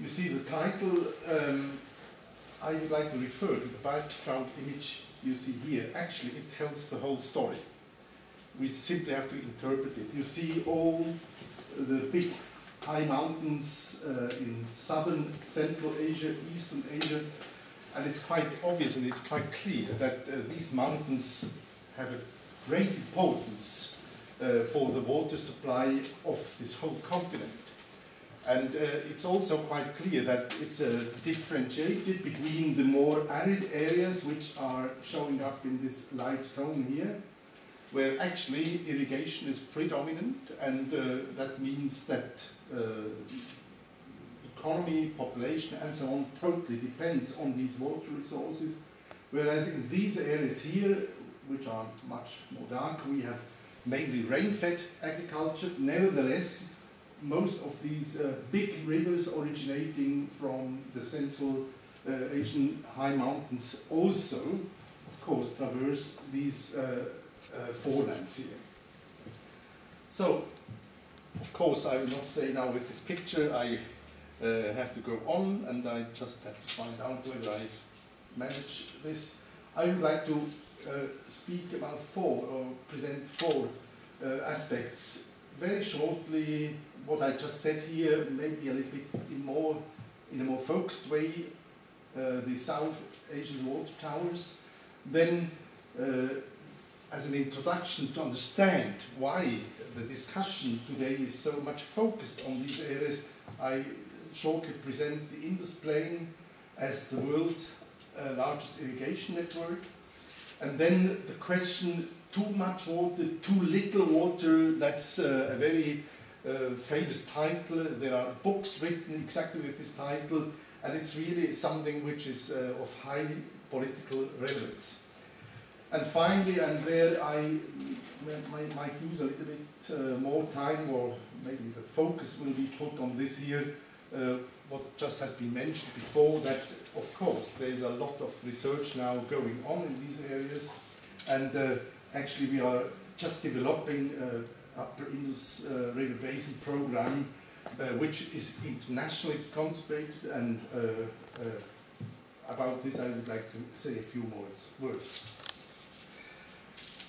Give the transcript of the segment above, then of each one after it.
You see the title, I would like to refer to the background image you see here. Actually, it tells the whole story. We simply have to interpret it. You see all the big high mountains in southern, central Asia, eastern Asia, and it's quite obvious and it's quite clear that these mountains have a great importance for the water supply of this whole continent. And it's also quite clear that it's differentiated between the more arid areas, which are showing up in this light tone here, where actually irrigation is predominant, and that means that economy, population, and so on totally depends on these water resources. Whereas in these areas here, which are much more dark, we have mainly rain-fed agriculture. Nevertheless, most of these big rivers originating from the central Asian high mountains also, of course, traverse these forelands here. So, of course, I will not stay now with this picture. I have to go on, and I just have to find out whether I've managed this. I would like to speak about present four aspects. Very shortly, what I just said here, maybe a little bit in a more focused way, the South Asia's water towers. Then, as an introduction to understand why the discussion today is so much focused on these areas, I shortly present the Indus Plain as the world's largest irrigation network. And then the question, too much water, too little water, that's a very famous title. There are books written exactly with this title, and it's really something which is of high political relevance. And finally, and there I might use a little bit more time, or maybe the focus will be put on this here, what just has been mentioned before, that of course there's a lot of research now going on in these areas, and actually we are just developing Upper Indus River Basin program, which is internationally consecrated, and about this I would like to say a few more words.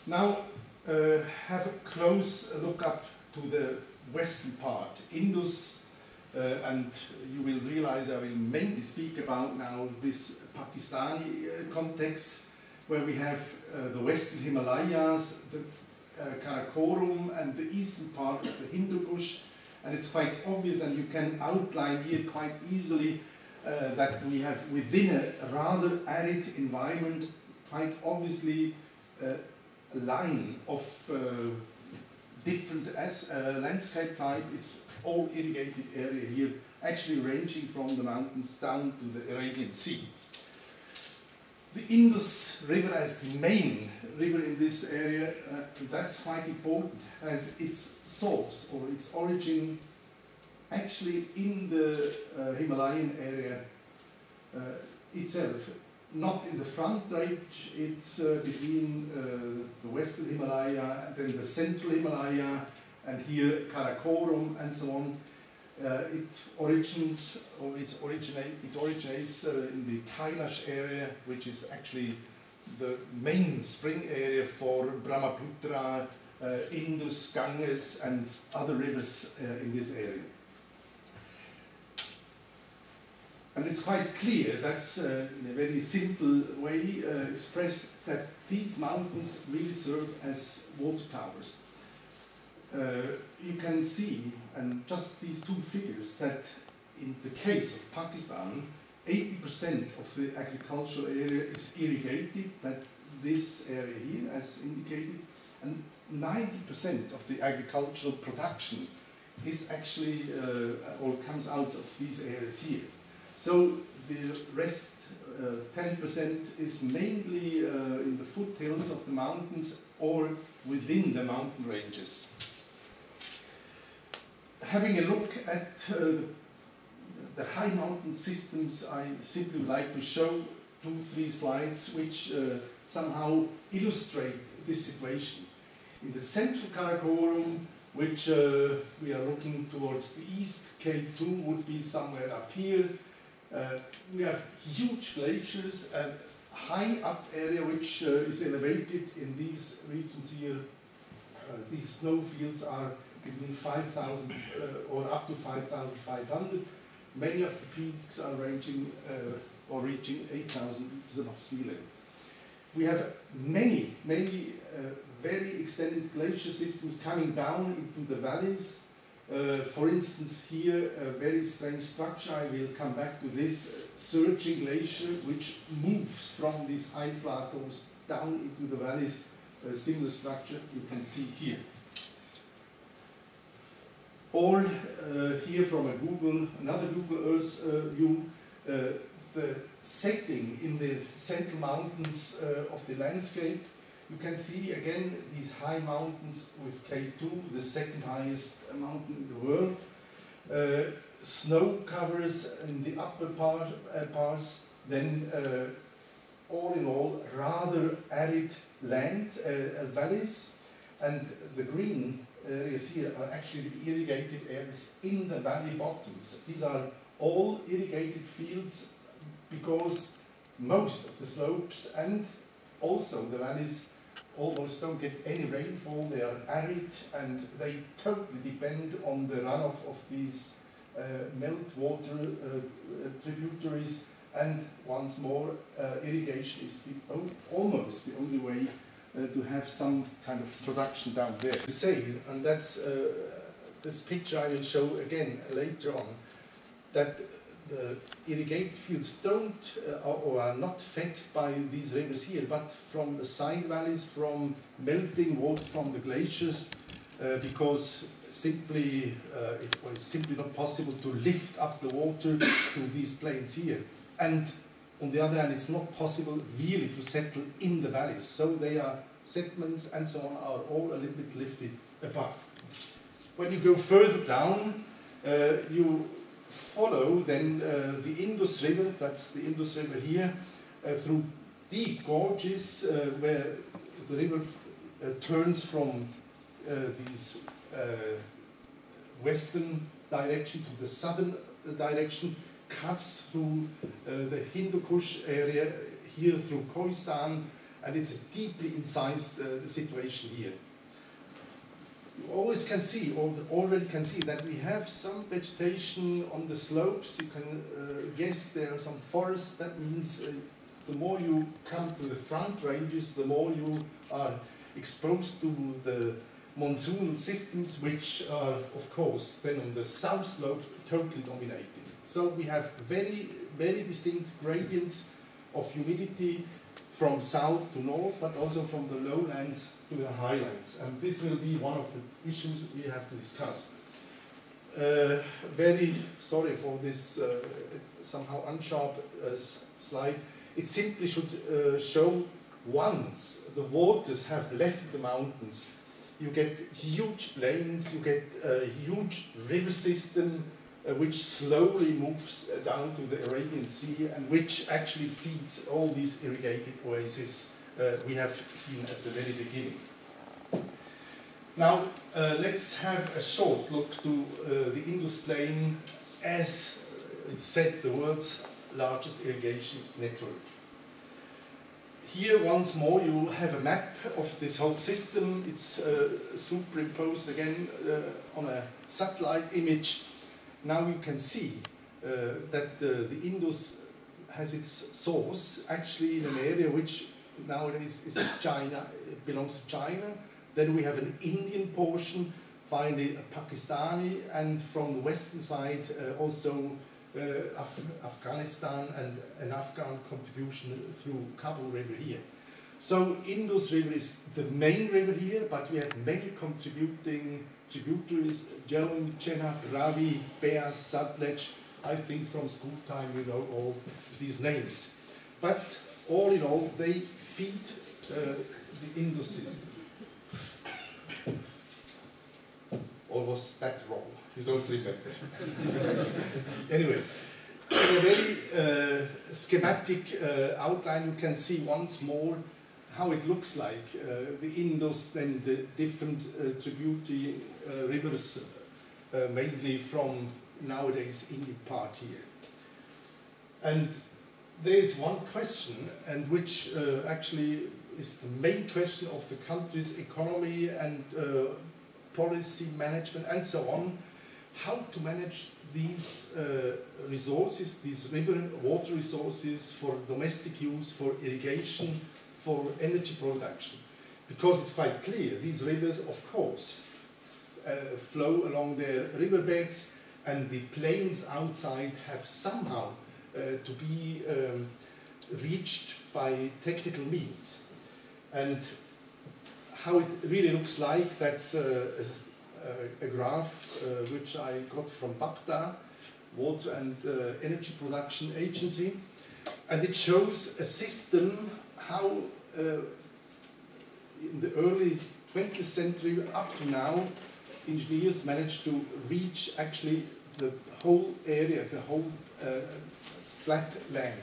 Now have a close look up to the western part, Indus, and you will realize I will mainly speak about now this Pakistani context, where we have the western Himalayas, the Karakoram, and the eastern part of the Hindukush. And it's quite obvious, and you can outline here quite easily that we have within a rather arid environment, quite obviously, a line of different landscape type. It's all irrigated area here, actually ranging from the mountains down to the Arabian Sea. The Indus River as the main river in this area, that's quite important, as its source or its origin actually in the Himalayan area itself. Not in the front range, it's between the western Himalaya and then the central Himalaya, and here Karakoram and so on. It originates in the Kailash area, which is actually the main spring area for Brahmaputra, Indus, Ganges, and other rivers in this area. And it's quite clear, that's in a very simple way expressed, that these mountains really serve as water towers. You can see, and just these two figures, that in the case of Pakistan, 80% of the agricultural area is irrigated, that this area here as indicated, and 90% of the agricultural production is actually, or comes out of these areas here. So the rest, 10%, is mainly in the foothills of the mountains or within the mountain ranges. Having a look at the high mountain systems, I simply would like to show three slides which somehow illustrate this situation. In the central Karakoram, which we are looking towards the east. K2 would be somewhere up here. We have huge glaciers and high up area which is elevated in these regions here. These snowfields are between 5,000 or up to 5,500. Many of the peaks are ranging or reaching 8,000 meters above sea level. We have many, many very extended glacier systems coming down into the valleys. For instance, here a very strange structure, I will come back to this, surging glacier which moves from these high plateaus down into the valleys. A similar structure you can see here. Or here from a Google, another Google Earth view, the setting in the central mountains of the landscape. You can see again these high mountains with K2, the second highest mountain in the world. Snow covers in the upper parts, then all in all rather arid land, valleys, and the green areas here are actually the irrigated areas in the valley bottoms. These are all irrigated fields because most of the slopes and also the valleys almost don't get any rainfall. They are arid and they totally depend on the runoff of these meltwater tributaries, and once more irrigation is almost the only way to have some kind of production down there. And that's this picture I will show again later on, that the irrigated fields don't or are not fed by these rivers here, but from the side valleys, from melting water from the glaciers, because simply it was simply not possible to lift up the water to these plains here. And on the other hand, it's not possible really to settle in the valleys, so they are settlements and so on are all a little bit lifted above. When you go further down, you follow then the Indus River, that's the Indus River here, through deep gorges where the river turns from these western direction to the southern direction, cuts through the Hindukush area here through Kohistan, and it's a deeply incised situation here. You always can see, or already can see, that we have some vegetation on the slopes. You can guess there are some forests. That means the more you come to the front ranges, the more you are exposed to the monsoon systems, which are, of course, then on the south slope totally dominated. So we have very, very distinct gradients of humidity from south to north, but also from the lowlands to the highlands. And this will be one of the issues we have to discuss. Very sorry for this somehow unsharp slide. It simply should show once the waters have left the mountains, you get huge plains, you get a huge river system which slowly moves down to the Arabian Sea and which actually feeds all these irrigated oases we have seen at the very beginning. Now let's have a short look to the Indus Plain as it's said the world's largest irrigation network. Here once more you have a map of this whole system. It's superimposed again on a satellite image. Now you can see that the Indus has its source actually in an area which nowadays is China, it belongs to China. Then we have an Indian portion, finally a Pakistani, and from the western side also Afghanistan and an Afghan contribution through Kabul River here. So Indus River is the main river here, but we have many contributing tributaries, Jhelum, Chenab, Ravi, Beas, Satluj. I think from school time we know all these names. But all in all, they feed the Indus system. Or was that wrong? You don't remember. Anyway, in a very schematic outline, you can see once more how it looks like, the Indus and the different tributary rivers, mainly from nowadays Indian part here. And there is one question, and which actually is the main question of the country's economy and policy management and so on, how to manage these resources, these river water resources for domestic use, for irrigation, for energy production. Because it's quite clear, these rivers, of course, flow along their riverbeds, and the plains outside have somehow to be reached by technical means. And how it really looks like, that's a graph which I got from WAPDA, Water and Energy Production Agency, and it shows a system how in the early 20th century up to now engineers managed to reach actually the whole area, the whole flat land.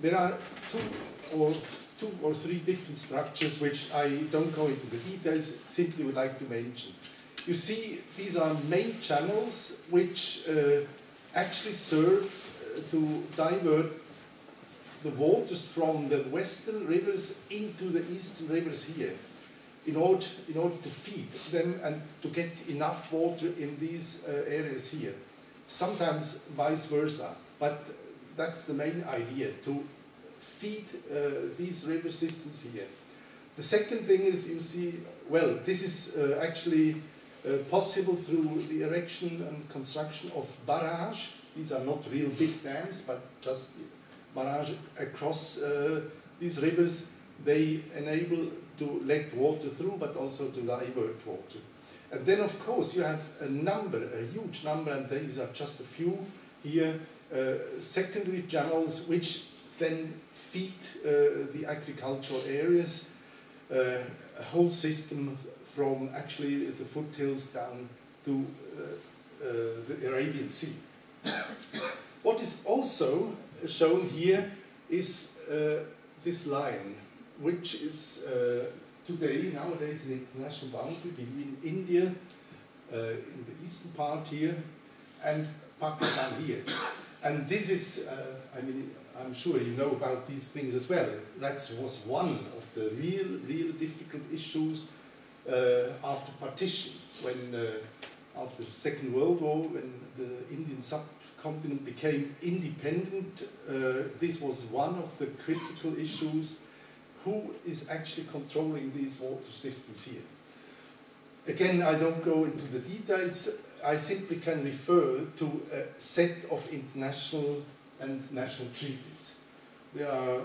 There are two or three different structures which I don't go into the details, simply would like to mention. You see, these are main channels which actually serve to divert the waters from the western rivers into the eastern rivers here, in order to feed them and to get enough water in these areas here. Sometimes vice versa, but that's the main idea, to feed these river systems here. The second thing is, you see, well, this is actually possible through the erection and construction of barrages. These are not real big dams, but just barrages across these rivers. They enable to let water through, but also to divert water. And then, of course, you have a number, a huge number, and these are just a few here, secondary channels, which then feed the agricultural areas, a whole system from actually the foothills down to the Arabian Sea. What is also shown here is this line, which is nowadays, an international boundary between India in the eastern part here and Pakistan here. And this is, I mean, I'm sure you know about these things as well. That was one of the real difficult issues after partition, when after the Second World War, when the Indian subcontinent became independent. This was one of the critical issues. Who is actually controlling these water systems here? Again, I don't go into the details. I simply can refer to a set of international and national treaties. There are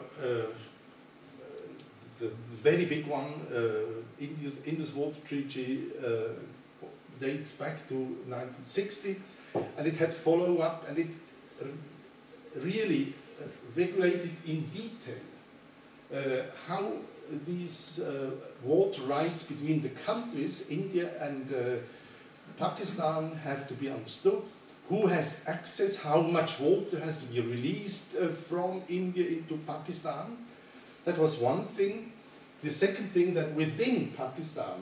the very big one, Indus Water Treaty, dates back to 1960, and it had follow-up, and it really regulated in detail how these water rights between the countries, India and Pakistan, have to be understood. Who has access, how much water has to be released from India into Pakistan. That was one thing. The second thing, that within Pakistan,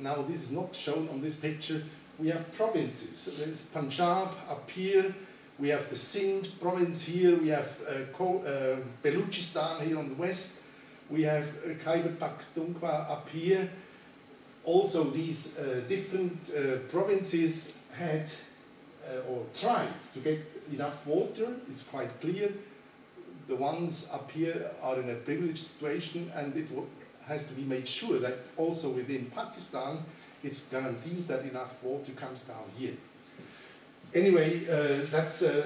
now this is not shown on this picture, we have provinces. There's Punjab up here, we have the Sindh province here, we have Balochistan here on the west, we have Khyber Pakhtunkhwa up here. Also, these different provinces had or tried to get enough water. It's quite clear. The ones up here are in a privileged situation, and it has to be made sure that also within Pakistan, it's guaranteed that enough water comes down here. Anyway, that's a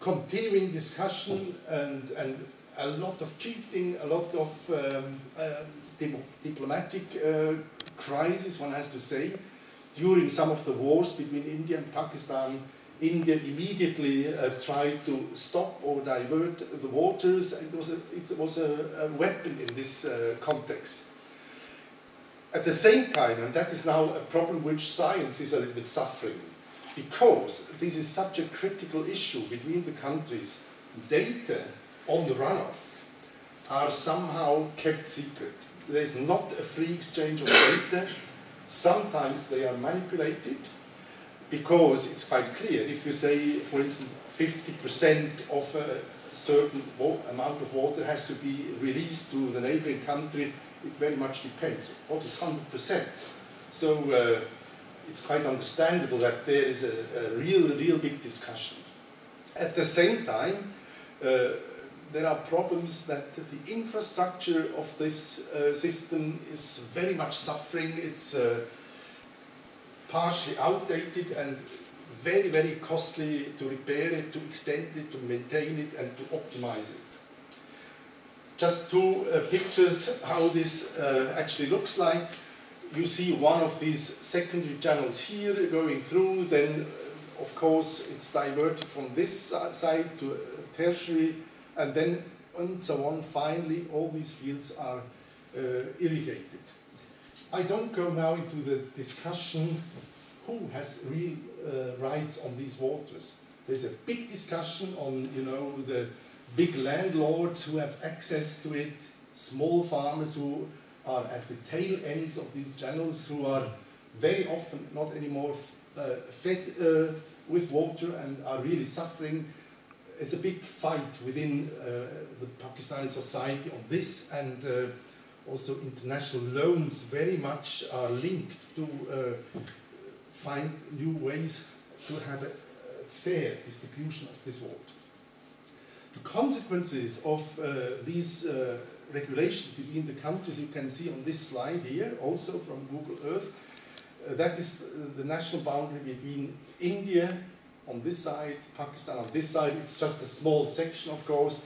continuing discussion, and a lot of cheating, a lot of diplomatic crisis, one has to say. During some of the wars between India and Pakistan, India immediately tried to stop or divert the waters, and it was a weapon in this context. At the same time, and that is now a problem which science is a little bit suffering, because this is such a critical issue between the countries, data on the runoff are somehow kept secret. There is not a free exchange of data. Sometimes they are manipulated, because it's quite clear, if you say, for instance, 50% of a certain amount of water has to be released to the neighboring country, it very much depends. What is 100%? So it's quite understandable that there is a real big discussion. At the same time, there are problems that the infrastructure of this system is very much suffering. It's partially outdated and very, very costly to repair it, to extend it, to maintain it, and to optimize it. Just two pictures how this actually looks like. You see one of these secondary channels here going through, then of course it's diverted from this side to tertiary, and then and so on. Finally, all these fields are irrigated. I don't go now into the discussion who has real rights on these waters. There's a big discussion on, you know, the big landlords who have access to it, small farmers who are at the tail ends of these channels, who are very often not anymore fed with water and are really suffering. It's a big fight within the Pakistani society on this, and also international loans very much are linked to find new ways to have a fair distribution of this water. The consequences of these regulations between the countries you can see on this slide here, also from Google Earth. That is the national boundary between India on this side, Pakistan on this side. It's just a small section, of course,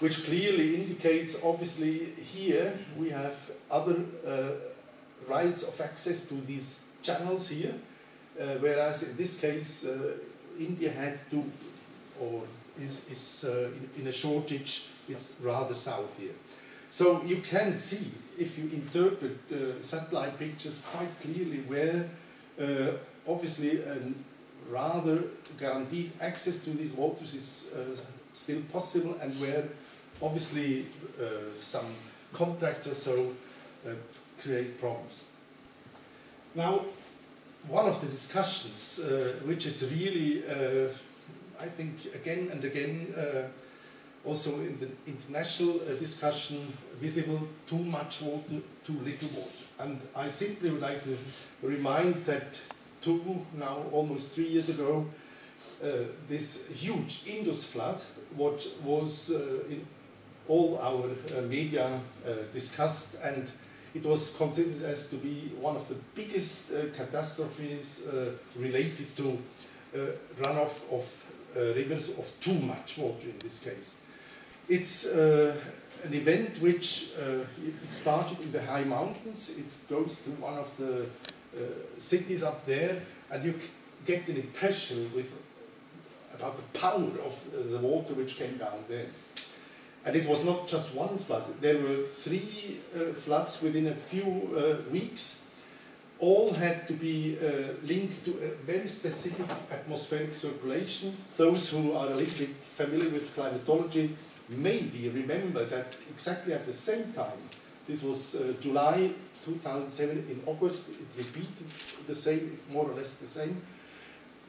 which clearly indicates, obviously, here we have other rights of access to these channels here, whereas in this case India had to, or is in a shortage. It's rather south here. So you can see, if you interpret satellite pictures quite clearly, where obviously rather guaranteed access to these waters is still possible, and where obviously some contracts or so create problems. Now, one of the discussions which is really, I think, again and again, also in the international discussion, visible: too much water, too little water. And I simply would like to remind that almost three years ago, this huge Indus flood, what was in all our media discussed, and it was considered as to be one of the biggest catastrophes related to runoff of rivers, of too much water in this case. It's an event which it started in the high mountains. It goes to one of the cities up there, and you get an impression about the power of the water which came down there. And it was not just one flood. There were three floods within a few weeks. All had to be linked to a very specific atmospheric circulation. Those who are a little bit familiar with climatology maybe remember that exactly at the same time, this was July 2007 in August, it repeated the same, more or less the same.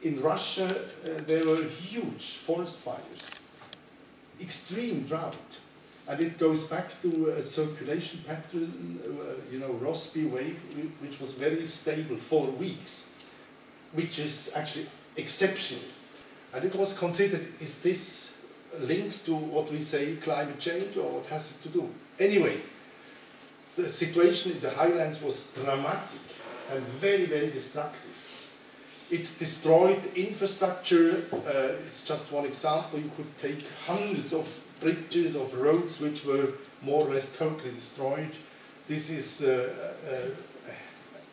In Russia, there were huge forest fires, extreme drought, and it goes back to a circulation pattern, you know, Rossby wave, which was very stable for weeks, which is actually exceptional. And it was considered, is this linked to what we say climate change, or what has it to do? Anyway, the situation in the highlands was dramatic and very, very destructive. It destroyed infrastructure. It's just one example. You could take hundreds of bridges, of roads, which were more or less totally destroyed. This is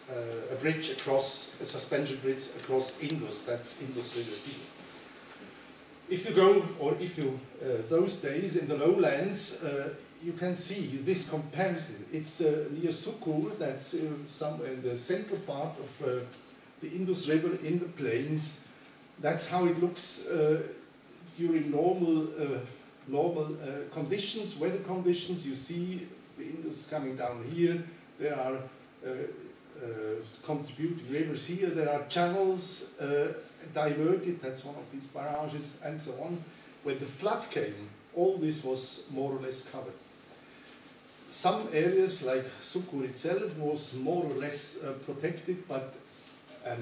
a bridge across, a suspension bridge across Indus. That's Indus River. If you go, or if you, those days in the lowlands, you can see this comparison. It's near Sukkur, that's somewhere in the central part of the Indus River in the plains. That's how it looks during normal normal conditions, weather conditions. You see the Indus coming down here, there are contributing rivers here, there are channels diverted, that's one of these barrages, and so on. When the flood came, all this was more or less covered. Some areas, like Sukkur itself, was more or less protected, but a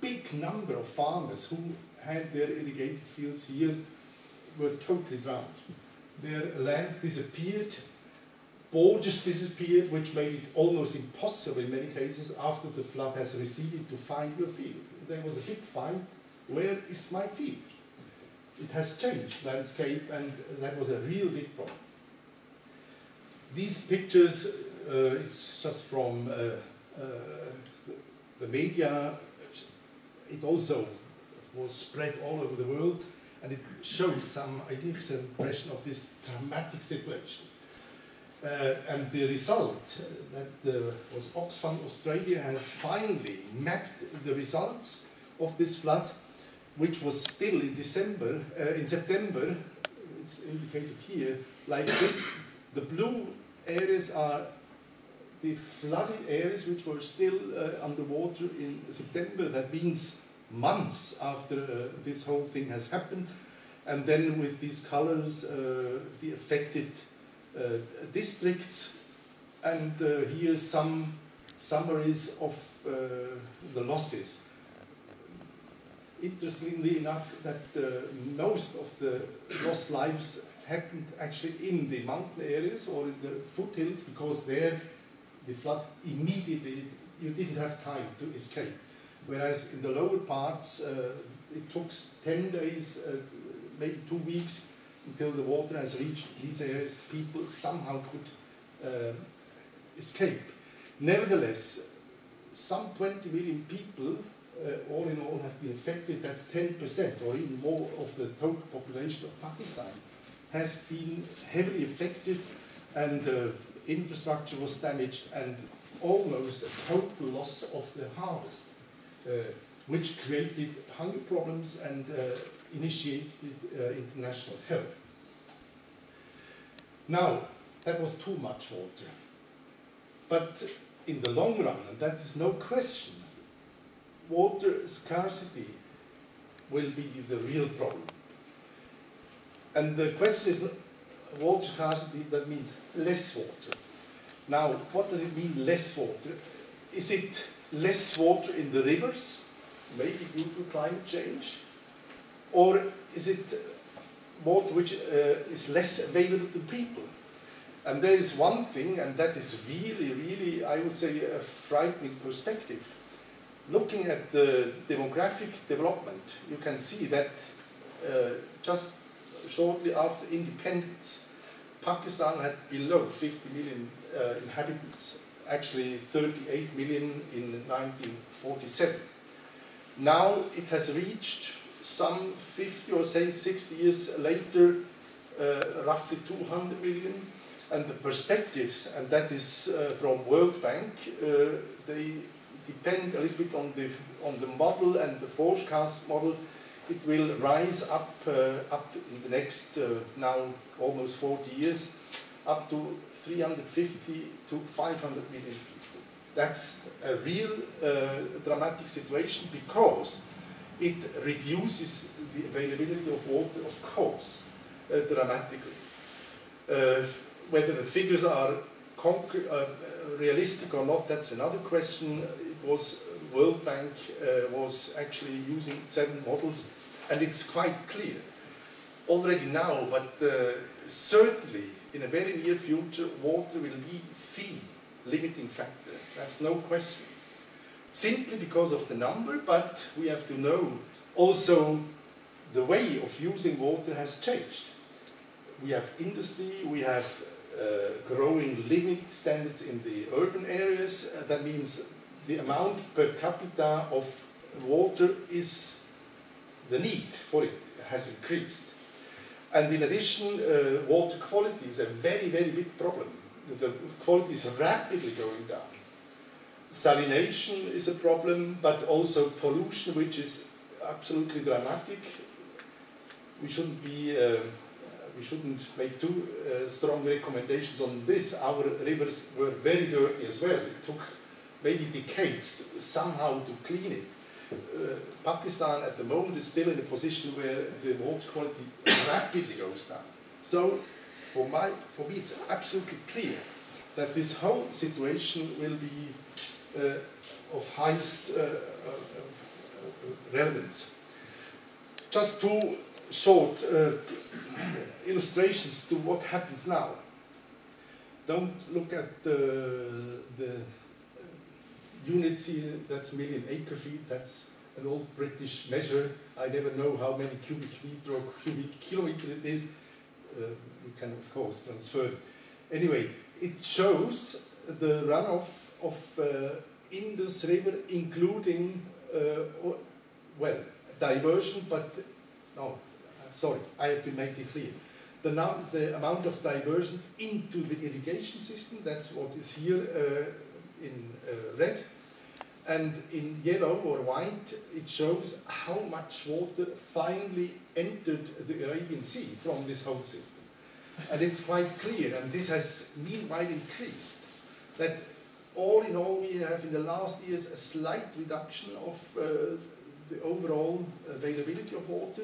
big number of farmers who had their irrigated fields here were totally drowned. Their land disappeared, borders disappeared, which made it almost impossible in many cases after the flood has receded to find your field. There was a big fight, where is my field? It has changed landscape, and that was a real big problem. These pictures, it's just from the media. It also was spread all over the world, and it shows some, it gives an impression of this dramatic situation. And the result that was Oxfam Australia has finally mapped the results of this flood, which was still in December, in September, it's indicated here, like this. The blue areas are the flooded areas which were still underwater in September. That means months after this whole thing has happened. And then with these colors, the affected districts, and here some summaries of the losses. Interestingly enough, that most of the lost lives happened actually in the mountain areas or in the foothills, because there the flood immediately, you didn't have time to escape. Whereas in the lower parts, it took 10 days, maybe 2 weeks, until the water has reached these areas. People somehow could escape. Nevertheless, some 20 million people all in all have been affected. That's 10% or even more of the total population of Pakistan has been heavily affected, and infrastructure was damaged, and almost a total loss of the harvest, which created hunger problems and initiated international help. Now, that was too much water. But in the long run, and that is no question, water scarcity will be the real problem. And the question is, water scarcity, that means less water. Now, what does it mean, less water? Is it less water in the rivers, maybe due to climate change? Or is it water which is less available to people? And there is one thing, and that is really, really, I would say, a frightening perspective. Looking at the demographic development, you can see that just shortly after independence, Pakistan had below 50 million inhabitants, actually 38 million in 1947. Now it has reached some 50 or say 60 years later, roughly 200 million. And the perspectives, and that is from World Bank, they depend a little bit on the model and the forecast model. It will rise up, up in the next, now almost 40 years, up to 350 to 500 million people. That's a real dramatic situation, because it reduces the availability of water, of course, dramatically. Whether the figures are realistic or not, that's another question. It was World Bank was actually using 7 models, and it's quite clear already now, but certainly in a very near future, water will be the limiting factor. That's no question. Simply because of the number, but we have to know also the way of using water has changed. We have industry, we have growing living standards in the urban areas. That means the amount per capita of water is, the need for it has increased. And in addition, water quality is a very, very big problem. The quality is rapidly going down. Salination is a problem, but also pollution, which is absolutely dramatic. We shouldn't be we shouldn't make too strong recommendations on this. Our rivers were very dirty as well. It took maybe decades somehow to clean it. Pakistan at the moment is still in a position where the water quality rapidly goes down. So for me it's absolutely clear that this whole situation will be of highest relevance. Just two short illustrations to what happens now. Don't look at the units here, that's million acre feet, that's an old British measure. I never know how many cubic meter or cubic kilometer it is. You can of course transfer it. Anyway, it shows the runoff of Indus River, including, well, diversion, but no, sorry, I have to make it clear. The amount of diversions into the irrigation system, that's what is here in red, and in yellow or white it shows how much water finally entered the Arabian Sea from this whole system. And it's quite clear, and this has meanwhile increased, that all in all we have in the last years a slight reduction of the overall availability of water,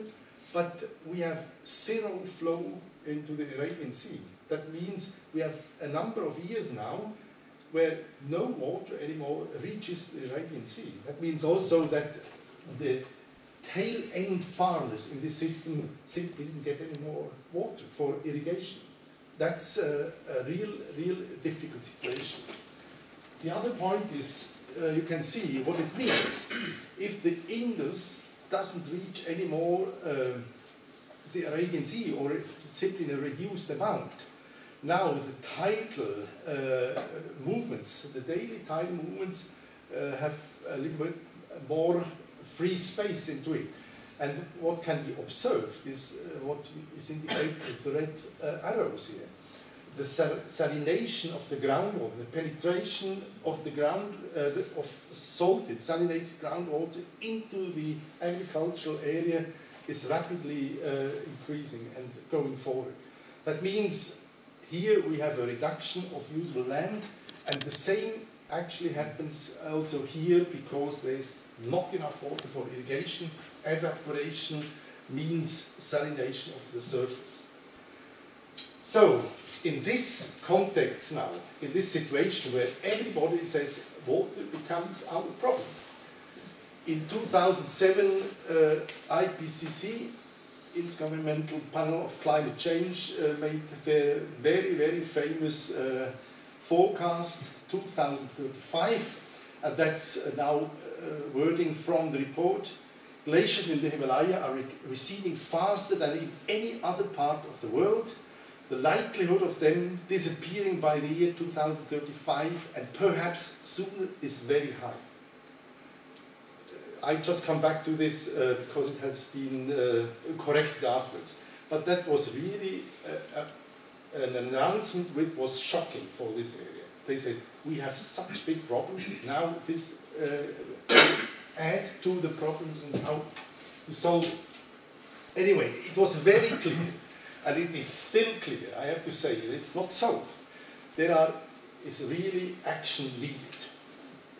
but we have zero flow into the Arabian Sea. That means we have a number of years now where no water anymore reaches the Arabian Sea. That means also that the tail end farmers in this system simply didn't get any more water for irrigation. That's a real difficult situation. The other point is you can see what it means if the Indus doesn't reach any more the Arabian Sea, or simply in a reduced amount. Now the tidal movements, the daily tidal movements have a little bit more free space into it. And what can be observed is what is indicated with the red arrows here. The salination of the groundwater, the penetration of the ground, of salted, salinated groundwater into the agricultural area is rapidly increasing and going forward. That means here we have a reduction of usable land, and the same actually happens also here because there's not enough water for irrigation. Evaporation means salination of the surface. So, in this context now, in this situation where everybody says water becomes our problem. In 2007, IPCC, Intergovernmental Panel of Climate Change, made their very, very famous forecast 2035, and that's now wording from the report. Glaciers in the Himalaya are receding faster than in any other part of the world. The likelihood of them disappearing by the year 2035 and perhaps sooner is very high. I just come back to this because it has been corrected afterwards. But that was really an announcement which was shocking for this area. They said, we have such big problems, now this adds to the problems and how to solve it. Anyway, it was very clear. And it is still clear, I have to say, it's not solved. There is really action needed.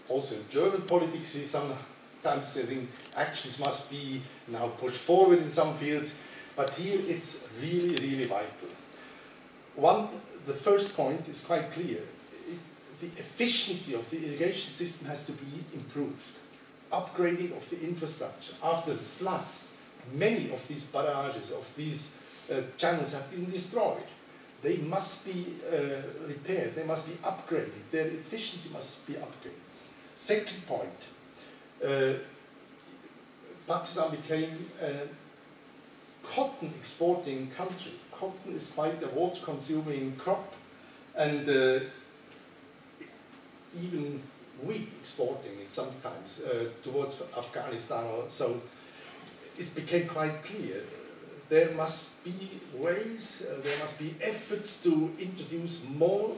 Also in German politics, we sometimes think actions must be now pushed forward in some fields, but here it's really, really vital. The first point is quite clear. The efficiency of the irrigation system has to be improved. Upgrading of the infrastructure. After the floods, many of these barrages, of these channels have been destroyed. They must be repaired, they must be upgraded, their efficiency must be upgraded. Second point, Pakistan became a cotton exporting country. Cotton is quite a water consuming crop, and even wheat exporting it sometimes towards Afghanistan or so. It became quite clear. There must be ways, there must be efforts to introduce more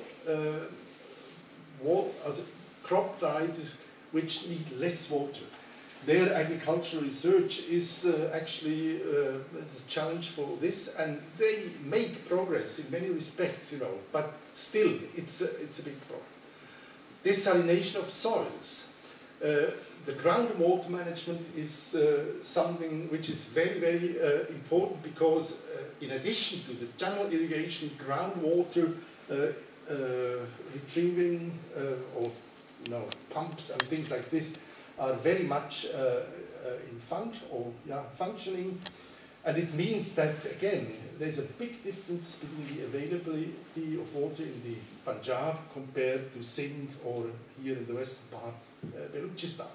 crop varieties which need less water. Their agricultural research is actually a challenge for this, and they make progress in many respects, you know, but still it's a big problem. Desalination of soils. The groundwater management is something which is very, very important, because in addition to the channel irrigation, groundwater retrieving or pumps and things like this are very much in functioning, and it means that again there's a big difference between the availability of water in the Punjab compared to Sindh or here in the western part, Balochistan.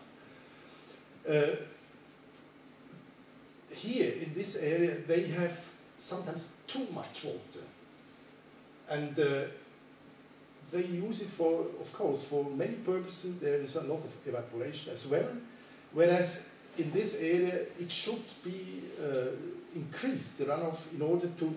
Here in this area they have sometimes too much water, and they use it for, of course, for many purposes. There is a lot of evaporation as well, whereas in this area it should be increased, the runoff, in order to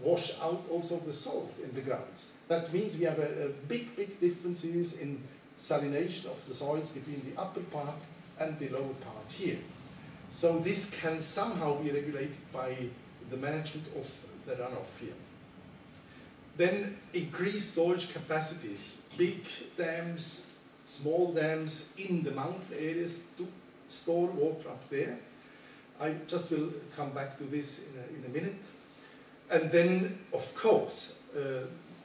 wash out also the salt in the grounds. That means we have a big differences in salination of the soils between the upper part and the lower part here. So this can somehow be regulated by the management of the runoff here. Then increased storage capacities, big dams, small dams in the mountain areas to store water up there. I just will come back to this in a minute. And then, of course,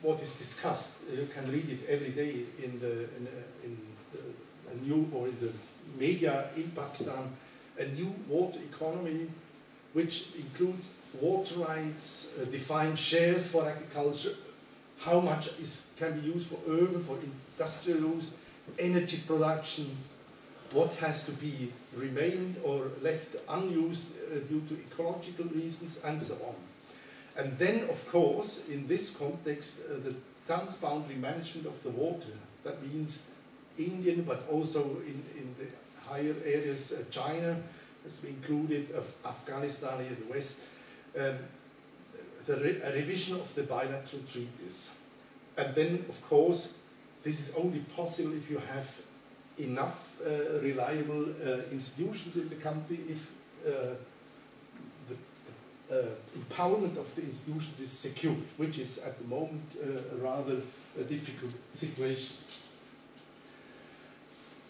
what is discussed, you can read it every day in the media in Pakistan, a new water economy, which includes water rights, defined shares for agriculture, how much can be used for urban, for industrial use, energy production, what has to be remained or left unused due to ecological reasons, and so on. And then, of course, in this context, the transboundary management of the water. That means Indian, but also in the higher areas, China has been included, of Afghanistan in the West, a revision of the bilateral treaties. And then, of course, this is only possible if you have enough reliable institutions in the country, if the empowerment of the institutions is secured, which is at the moment a rather difficult situation.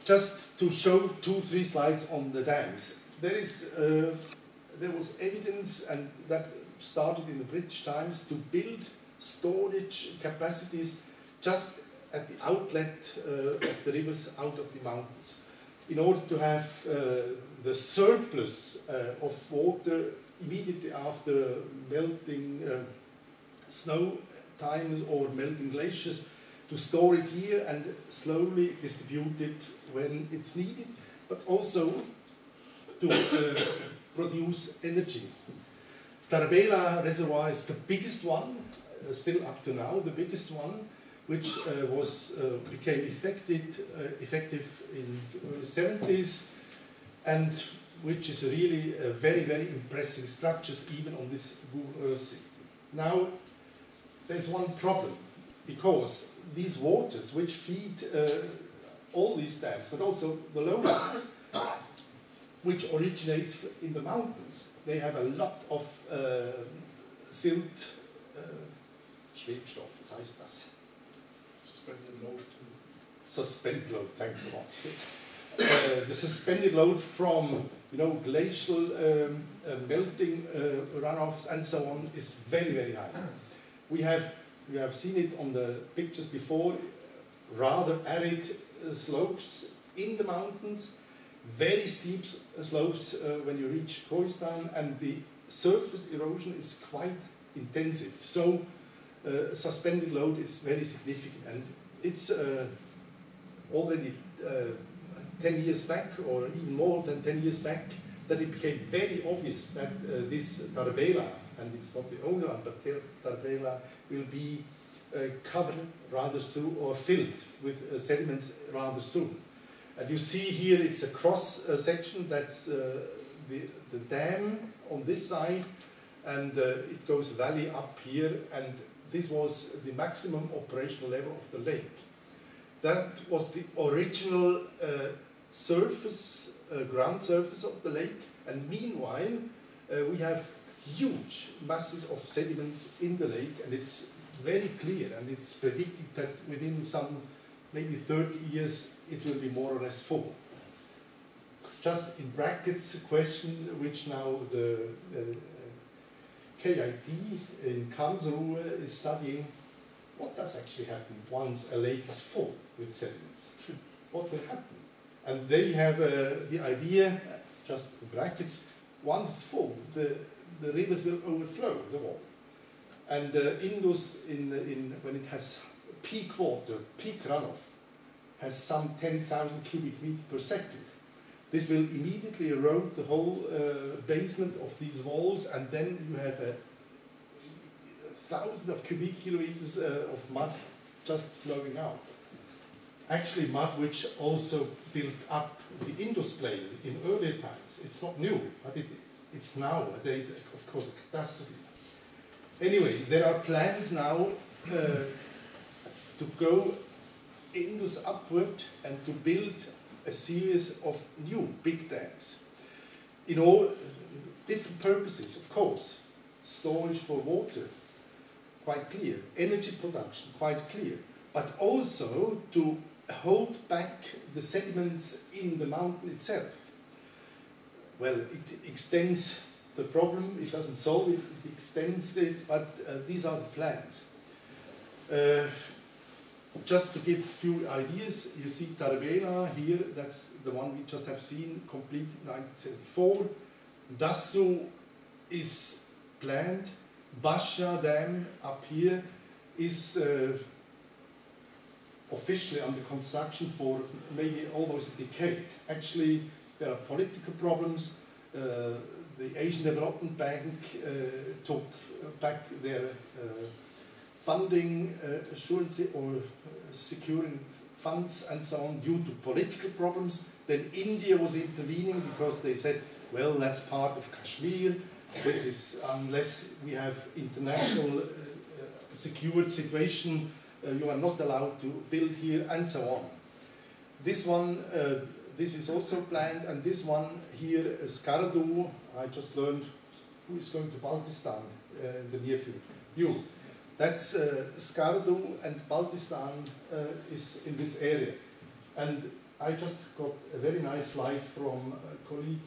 Just to show 2-3 slides on the dams. There was evidence, and that started in the British times, to build storage capacities just at the outlet of the rivers out of the mountains, in order to have the surplus of water immediately after melting snow times or melting glaciers, to store it here and slowly distribute it when it's needed, but also to produce energy. Tarbela reservoir is the biggest one, still up to now, the biggest one, which became effective in the 70s, and which is really a very impressive structures even on this Google Earth system. Now, there's one problem, because these waters which feed all these dams, but also the lowlands, which originates in the mountains, they have a lot of silt, Schwebstoff, was heißt das? Suspended load. Suspended load, thanks a lot. Yes. The suspended load from glacial melting runoffs and so on is very high. We have seen it on the pictures before, rather arid slopes in the mountains, very steep slopes when you reach Kohistan, and the surface erosion is quite intensive. So suspended load is very significant, and it's already 10 years back, or even more than 10 years back, that it became very obvious that this Tarbela, and it's not the only one, but Tarbela will be covered rather soon, or filled with sediments rather soon. And you see here it's a cross section, that's the dam on this side, and it goes valley up here, and this was the maximum operational level of the lake. That was the original surface ground surface of the lake, and meanwhile we have huge masses of sediments in the lake, and it's very clear, and it's predicted that within some maybe 30 years it will be more or less full. Just in brackets, a question which now the KIT in Karlsruhe is studying: what does actually happen once a lake is full with sediments? What will happen? And they have the idea, just in brackets, once it's full, the rivers will overflow the wall. And Indus, when it has peak water, peak runoff, has some 10,000 cubic meters per second. This will immediately erode the whole basement of these walls, and then you have a thousand of cubic kilometers of mud just flowing out. Actually, mud which also built up the Indus plain in earlier times. It's not new, but it's nowadays, of course, a catastrophe. Anyway, there are plans now to go Indus upward and to build a series of new big dams. In all different purposes, of course. Storage for water, quite clear. Energy production, quite clear. But also to hold back the sediments in the mountain itself. Well, it extends the problem, it doesn't solve it, it extends this, but these are the plans. Just to give a few ideas, you see Tarbela here, that's the one we just have seen, complete in 1974. Dasu is planned. Basha Dam up here is officially under construction for maybe almost a decade. Actually, there are political problems. The Asian Development Bank took back their funding assurance or securing funds and so on due to political problems. Then India was intervening because they said, well, that's part of Kashmir. This is, unless we have international secured situation, you are not allowed to build here, and so on. This one, this is also planned, and this one here, Skardu, I just learned who is going to Baltistan in the near future. You. That's Skardu, and Baltistan is in this area. And I just got a very nice slide from a colleague,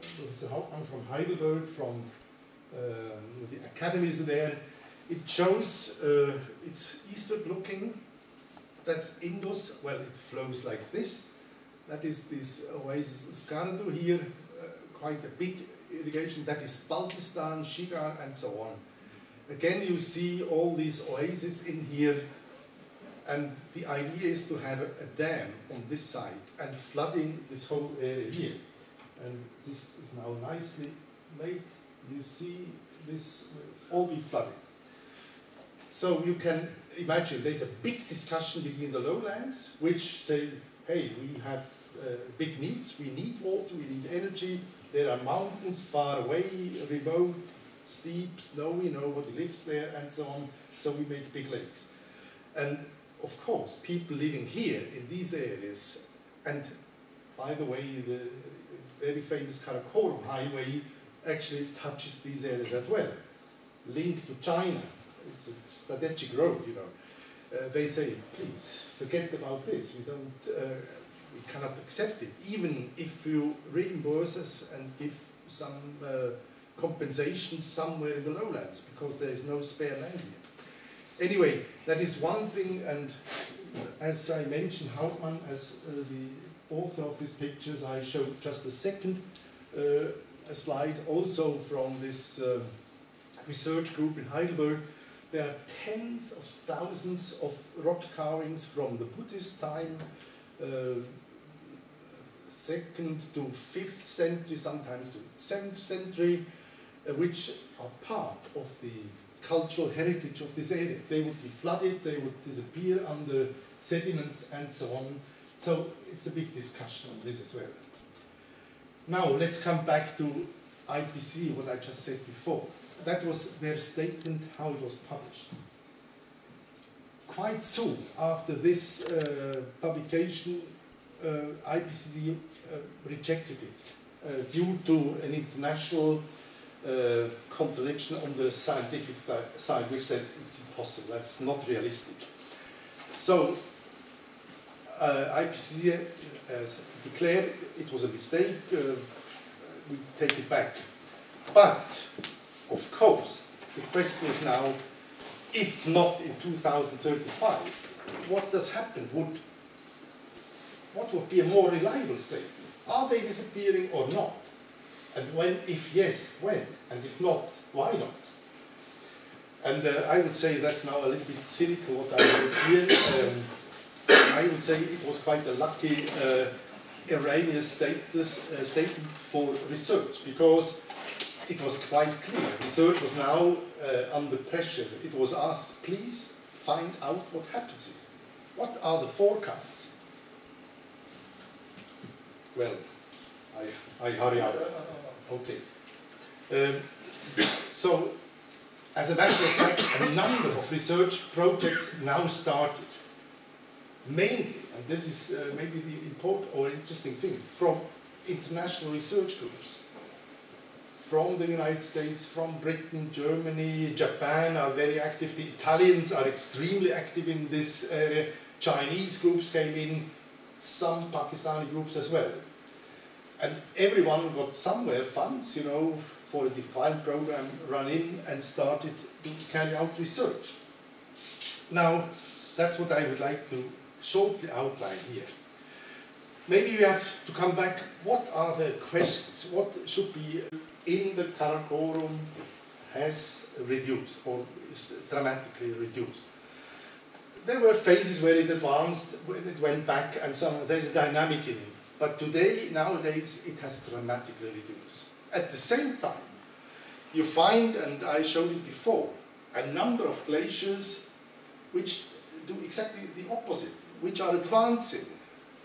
Professor Hauptmann from Heidelberg, from the academies there. It shows, it's eastward looking, that's Indus, well, it flows like this. That is this oasis Skardu here, quite a big irrigation, that is Baltistan, Shigar, and so on. Again, you see all these oases in here, and the idea is to have a dam on this side and flooding this whole area here. And this is now nicely made. You see, this will all be flooded. So you can imagine there's a big discussion between the lowlands, which say, hey, we have big needs, we need water, we need energy, there are mountains far away, remote, steep, snowy, nobody lives there, and so on, so we make big lakes. And of course, people living here in these areas, and by the way, the very famous Karakoram Highway actually touches these areas as well, linked to China. It's a strategic road, you know. They say, please, forget about this. We don't, we cannot accept it. Even if you reimburse us and give some compensation somewhere in the lowlands, because there is no spare land here. Anyway, that is one thing. And as I mentioned, Hauptmann, as the author of these pictures, I showed just a second slide, also from this research group in Heidelberg. There are tens of thousands of rock carvings from the Buddhist time, 2nd to 5th century, sometimes to 7th century, which are part of the cultural heritage of this area. They would be flooded, they would disappear under sediments, and so on. So it's a big discussion on this as well. Now let's come back to IPCC, what I just said before. That was their statement, how it was published. Quite soon after this publication, IPCC rejected it due to an international contradiction on the scientific side, which said it's impossible, that's not realistic. So IPCC declared it was a mistake, we take it back. But, of course, the question is now, if not in 2035, what does happen? What would be a more reliable statement? Are they disappearing or not? And when, if yes, when? And if not, why not? And I would say that's now a little bit cynical what I heard here. I would say it was quite a lucky erroneous statement for research, because it was quite clear. Research was now under pressure. It was asked, please find out what happens here. What are the forecasts? Well, I hurry up. Okay. So, as a matter of fact, a number of research projects now started. Mainly, and this is maybe the important or interesting thing, from international research groups. From the United States, from Britain, Germany, Japan are very active. The Italians are extremely active in this area. Chinese groups came in. Some Pakistani groups as well. And everyone got somewhere funds, you know, for a defined program run in and started to carry out research. Now, that's what I would like to shortly outline here. Maybe we have to come back, what are the questions, what should be in the Karakoram has reduced or is dramatically reduced. There were phases where it advanced, when it went back, and so there's dynamic in it. But today, nowadays, it has dramatically reduced. At the same time, you find, and I showed it before, a number of glaciers which do exactly the opposite, which are advancing,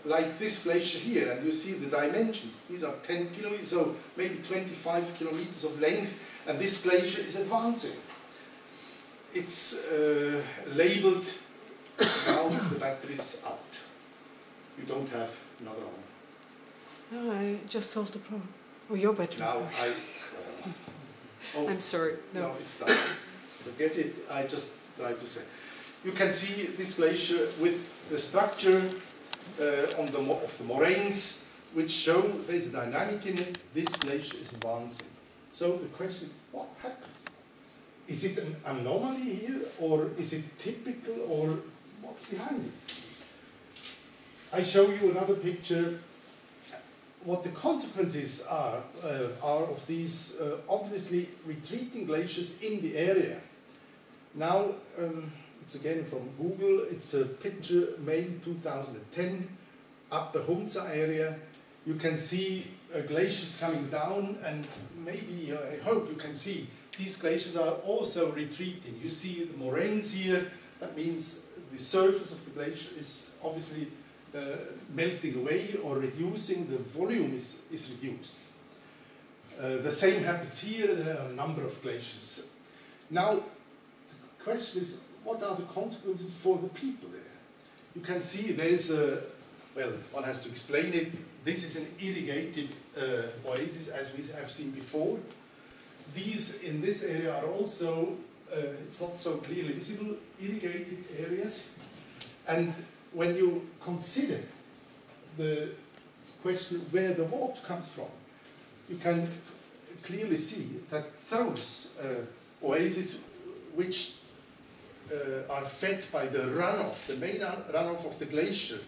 like this glacier here, and you see the dimensions. These are 10 kilometers, so maybe 25 kilometers of length, and this glacier is advancing. It's labeled, now the battery is out. You don't have another one. No, I just solved the problem. Oh, your battery. Now I... oh, I'm sorry. No, it's done. Forget it. I just tried to say. You can see this glacier with the structure of the moraines, which show there's a dynamic in it. This glacier is advancing. So the question, what happens? Is it an anomaly here, or is it typical, or what's behind it? I show you another picture, what the consequences are of these obviously retreating glaciers in the area. Now, it's again from Google, it's a picture May 2010, Upper Hunza area. You can see glaciers coming down, and maybe, I hope you can see, these glaciers are also retreating. You see the moraines here, that means the surface of the glacier is obviously melting away or reducing, the volume is reduced. The same happens here, there are a number of glaciers. Now, the question is, what are the consequences for the people there? You can see there's a, well, one has to explain it, this is an irrigated oasis, as we have seen before. These in this area are also, it's not so clearly visible, irrigated areas. And when you consider the question where the water comes from, you can clearly see that those oases which are fed by the runoff, the main runoff of the glacier,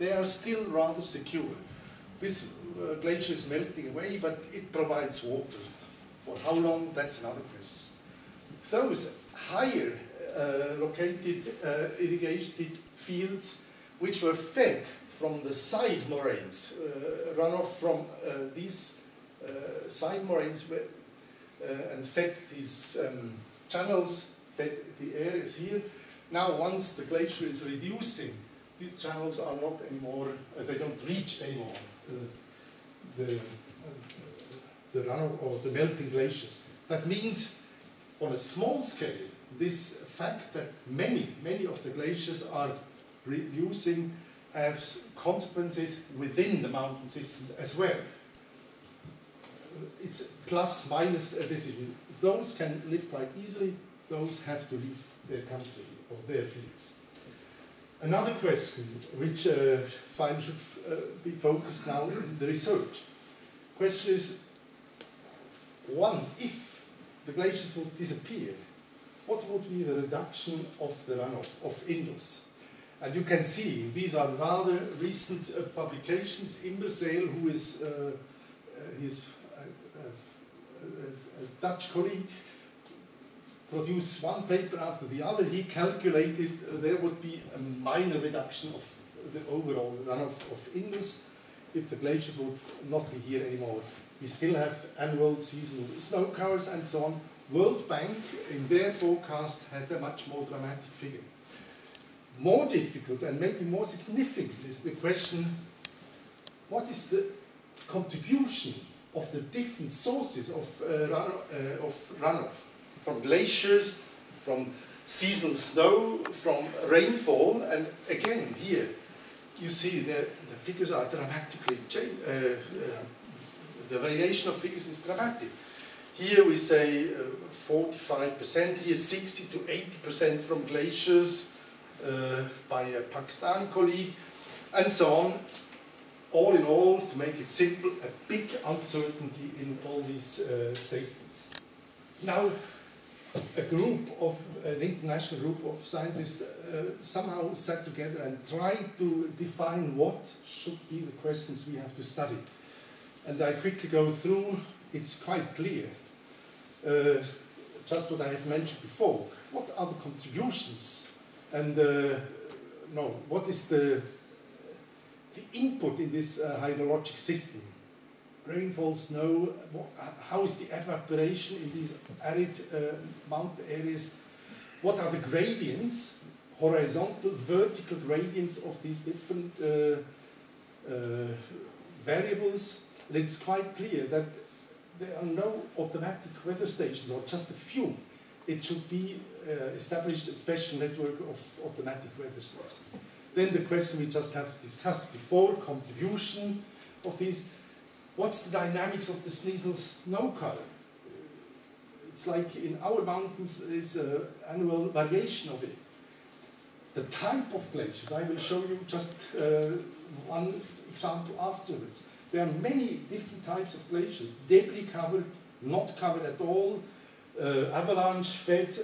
they are still rather secure. This glacier is melting away, but it provides water. For how long, that's another question. Those higher located irrigated fields, which were fed from the side moraines, runoff from these side moraines were, and fed these channels, fed the areas here. Now once the glacier is reducing, these channels are not anymore, they don't reach anymore the runoff or the melting glaciers. That means, on a small scale, this fact that many of the glaciers are reducing have consequences within the mountain systems as well. It's plus minus a decision. Those can live quite easily, those have to leave their country or their fields. Another question which finally should be focused now in the research. Question is, one, if the glaciers would disappear, what would be the reduction of the runoff of Indus? And you can see, these are rather recent publications. Imbersale, who is his a Dutch colleague, produced one paper after the other. He calculated there would be a minor reduction of the overall runoff of Indus if the glaciers would not be here anymore. We still have annual seasonal snow covers and so on. World Bank, in their forecast, had a much more dramatic figure. More difficult and maybe more significant is the question, what is the contribution of the different sources of runoff? From glaciers, from seasonal snow, from rainfall, and again here, you see the figures are dramatically changed. The variation of figures is dramatic. Here we say 45%, here 60 to 80% from glaciers by a Pakistani colleague, and so on. All in all, to make it simple, a big uncertainty in all these statements. Now, a group of, an international group of scientists somehow sat together and tried to define what should be the questions we have to study. And I quickly go through, it's quite clear, just what I have mentioned before. What are the contributions? And what is the input in this hydrologic system? Rainfall, snow, how is the evaporation in these arid mountain areas? What are the gradients, horizontal, vertical gradients of these different variables? And it's quite clear that there are no automatic weather stations or just a few. It should be established a special network of automatic weather stations. Then the question we just have discussed before, contribution of these. What's the dynamics of the seasonal snow cover? It's like in our mountains, there's an annual variation of it. The type of glaciers, I will show you just one example afterwards. There are many different types of glaciers, debris covered, not covered at all, avalanche-fed,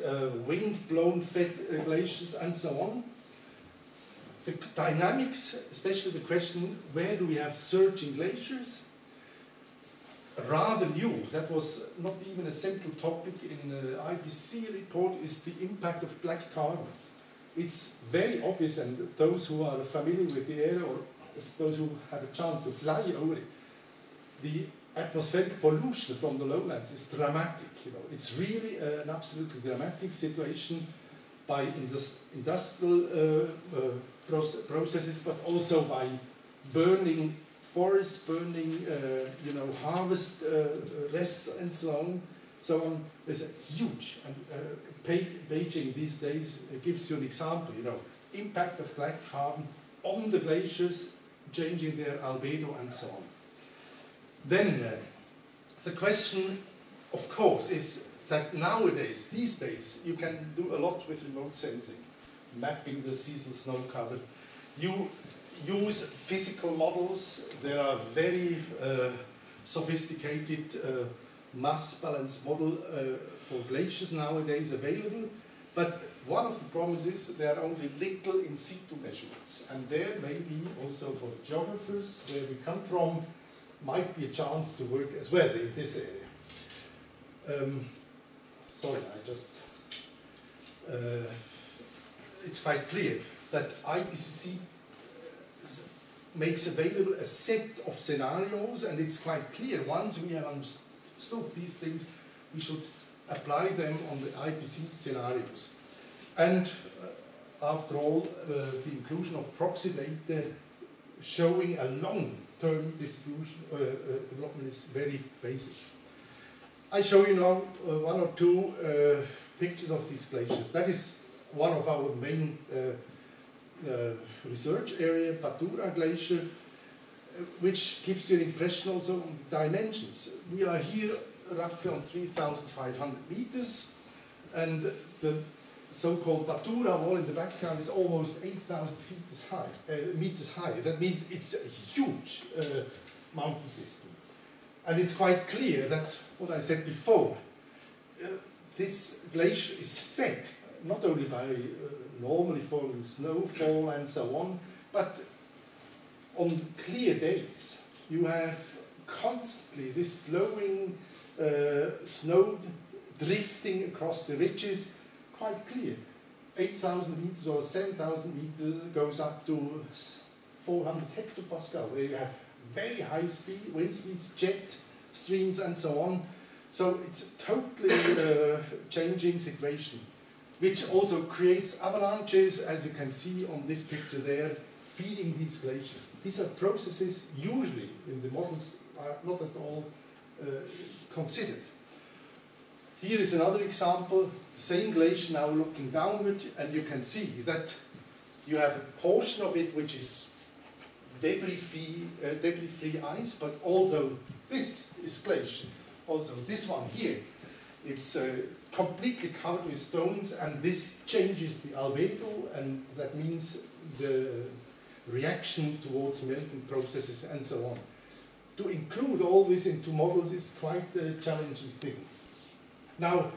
wind-blown-fed glaciers, and so on. The dynamics, especially the question, where do we have surging glaciers? Rather new, that was not even a central topic in the IPCC report, is the impact of black carbon. It's very obvious, and those who are familiar with the area, or those who have a chance to fly over it, the atmospheric pollution from the lowlands is dramatic. You know, it's really an absolutely dramatic situation by industrial processes, but also by burning forests, burning harvest rests and so on. There's a huge, and Beijing these days gives you an example, impact of black carbon on the glaciers, changing their albedo and so on. Then the question, of course, is that nowadays, these days, you can do a lot with remote sensing, mapping the seasonal snow cover. You use physical models. There are very sophisticated mass balance model for glaciers nowadays available. But one of the problems is there are only little in situ measurements. And there may be also for geographers where we come from, might be a chance to work as well in this area. Sorry, I just, it's quite clear that IPCC makes available a set of scenarios, and it's quite clear, once we have understood these things, we should apply them on the IPCC scenarios. And after all, the inclusion of proxy data showing a long-term distribution development is very basic. I show you now one or two pictures of these glaciers. That is one of our main research area, Batura Glacier, which gives you an impression also on the dimensions. We are here roughly on 3,500 meters, and the so-called Batura wall in the background is almost 8,000 meters high. That means it's a huge mountain system. And it's quite clear, that's what I said before, this glacier is fed not only by normally falling snowfall and so on, but on clear days you have constantly this blowing snow drifting across the ridges, quite clear. 8,000 meters or 7,000 meters goes up to 400 hectopascal, where you have very high speed, wind speeds, jet streams and so on. So it's a totally changing situation, which also creates avalanches, as you can see on this picture there, feeding these glaciers. These are processes usually in the models are not at all considered. Here is another example, same glacier now looking downward, and you can see that you have a portion of it which is debris-free ice, but although this is glacier, also this one here, it's completely covered with stones, and this changes the albedo, and that means the reaction towards melting processes and so on. To include all this into models is quite a challenging thing. Now,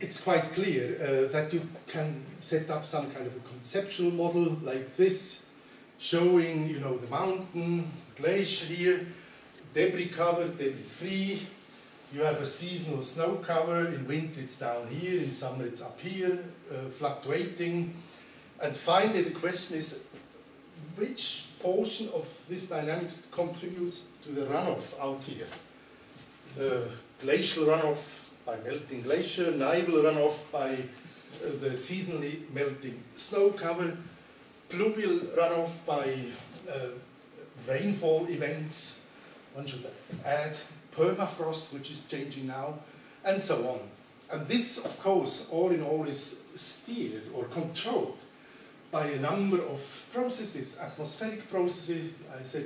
it's quite clear that you can set up some kind of a conceptual model like this, showing, you know, the mountain, glacier here, debris covered, debris free. You have a seasonal snow cover. In winter it's down here, in summer it's up here, fluctuating. And finally the question is, which portion of this dynamics contributes to the runoff out here? Glacial runoff by melting glacier, nibal runoff by the seasonally melting snow cover, pluvial runoff by rainfall events, one should add permafrost, which is changing now, and so on. And this, of course, all in all is steered or controlled by a number of processes, atmospheric processes, I said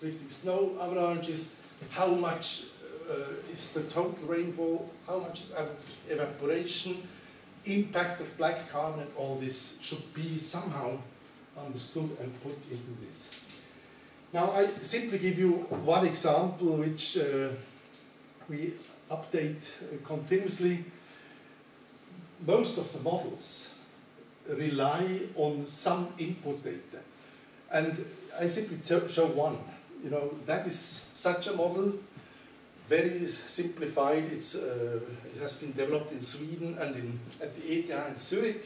drifting snow, avalanches, how much is the total rainfall, how much is evaporation, impact of black carbon, and all this should be somehow understood and put into this. Now I simply give you one example which we update continuously. Most of the models rely on some input data, and I simply show one. You know, that is such a model, very simplified. It's it has been developed in Sweden and in at the ETH in Zurich.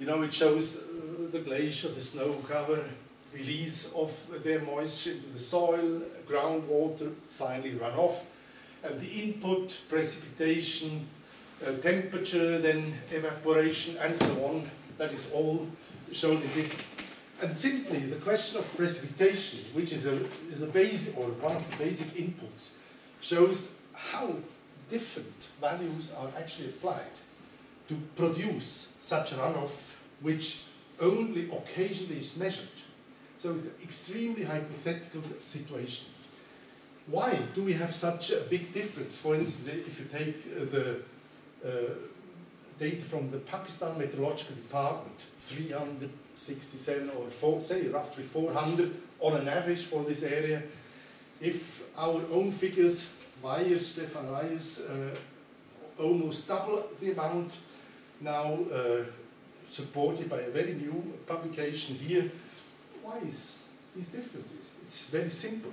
You know, it shows the glacier, the snow cover, release of their moisture into the soil, groundwater, finally runoff, and the input, precipitation, temperature, then evaporation, and so on. That is all shown in this. And simply, the question of precipitation, which is a basic or one of the basic inputs, shows how different values are actually applied to produce such a runoff, which only occasionally is measured. So it's an extremely hypothetical situation. Why do we have such a big difference? For instance, if you take the data from the Pakistan Meteorological Department, 367 or say roughly 400 on an average for this area. If our own figures, Stefan Weyer's, almost double the amount, now supported by a very new publication here. Why is these differences? It's very simple.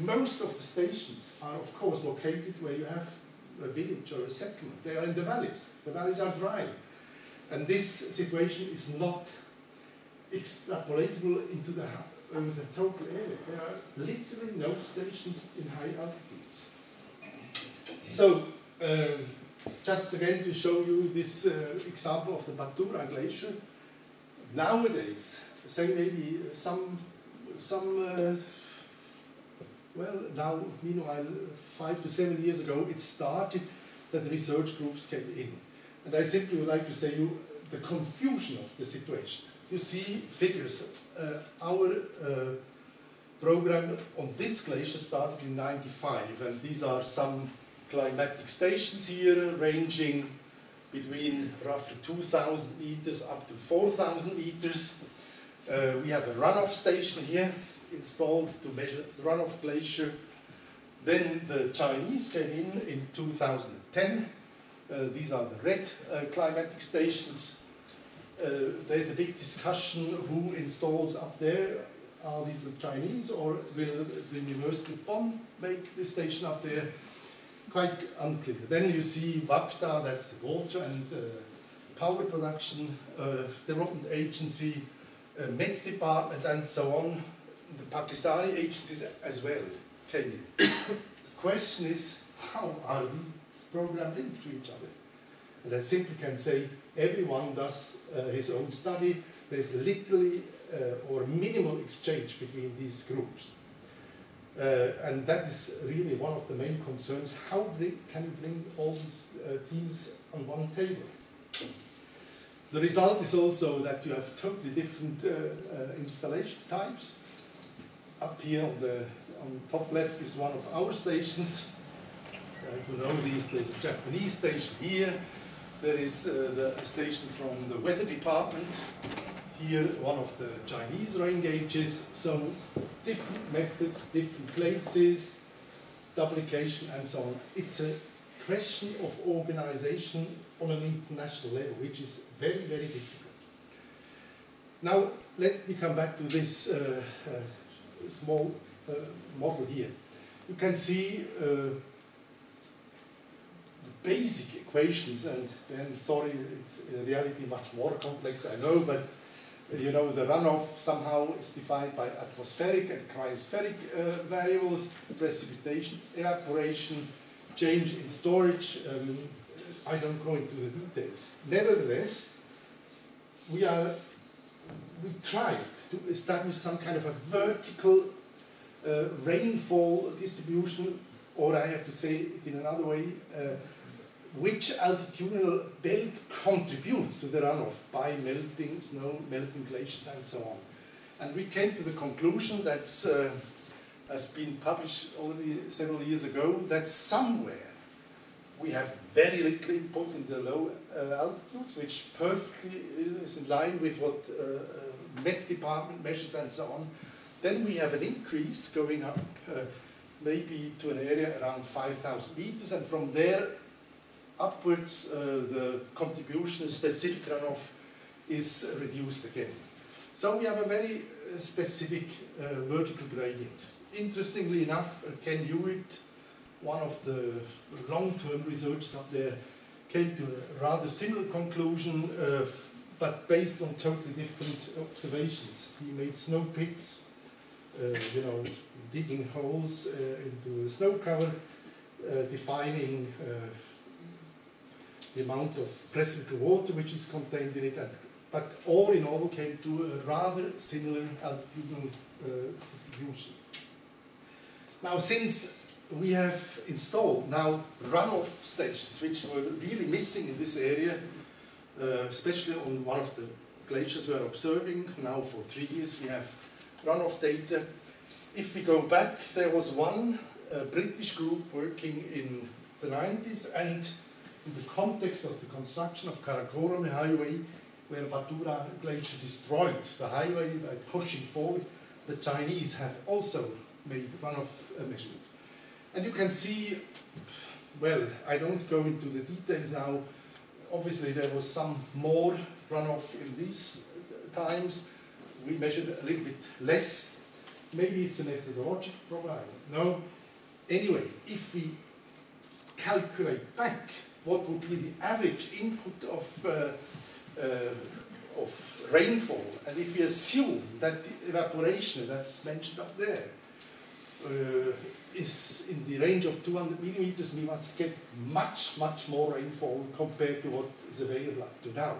Most of the stations are, of course, located where you have a village or a settlement. They are in the valleys. The valleys are dry. And this situation is not extrapolatable into the total area. There are literally no stations in high altitudes. So, just again to show you this example of the Batura Glacier. Nowadays, say maybe well, now, meanwhile, 5 to 7 years ago, it started that research groups came in. And I simply would like to say the confusion of the situation. you see figures. Our program on this glacier started in 1995, and these are some climatic stations here ranging between roughly 2,000 meters up to 4,000 meters. We have a runoff station here installed to measure runoff glacier. Then the Chinese came in 2010. These are the red climatic stations. There's a big discussion who installs up there. Are these the Chinese, or will the University of Bonn make this station up there? Quite unclear. Then you see WAPDA, that's the water and power production development agency, Met department and so on. The Pakistani agencies as well came in. The question is, how are these programs linked to each other? And I simply can say everyone does his own study. There's literally or minimal exchange between these groups. And that is really one of the main concerns. How can you bring all these teams on one table? The result is also that you have totally different installation types. Up here on top left is one of our stations. You know these, there's a Japanese station here. There is the station from the weather department. Here, one of the Chinese rain gauges. So different methods, different places, duplication and so on. It's a question of organization on an international level, which is very, very difficult. Now, let me come back to this small model here. You can see the basic equations, and then, sorry, it's in reality much more complex, I know, but you know, the runoff somehow is defined by atmospheric and cryospheric variables, precipitation, evaporation, change in storage. I don't go into the details. Nevertheless, we tried to establish some kind of a vertical rainfall distribution, or I have to say it in another way, which altitudinal belt contributes to the runoff by melting snow, melting glaciers and so on. And we came to the conclusion that's has been published already several years ago, that somewhere we have very little input in the low altitudes, which perfectly is in line with what Met department measures and so on. Then we have an increase going up maybe to an area around 5,000 meters, and from there upwards the contribution, specific runoff is reduced again. So we have a very specific vertical gradient. Interestingly enough, Ken Hewitt, one of the long-term researchers up there, came to a rather similar conclusion, but based on totally different observations. He made snow pits, you know, digging holes into the snow cover, defining the amount of precipitate water which is contained in it, but all in all came to a rather similar altitudinal distribution. Now, since we have installed now runoff stations, which were really missing in this area, especially on one of the glaciers we are observing now for 3 years, we have runoff data. If we go back, there was one British group working in the 90s, and in the context of the construction of Karakoram Highway, where Batura Glacier destroyed the highway by pushing forward, the Chinese have also made runoff measurements. And you can see, well, I don't go into the details now. Obviously, there was some more runoff in these times. We measured a little bit less. Maybe it's a methodological problem, I don't know. Anyway, if we calculate back what would be the average input of rainfall, and if we assume that the evaporation that's mentioned up there is in the range of 200 millimeters, we must get much, much more rainfall compared to what is available up to now.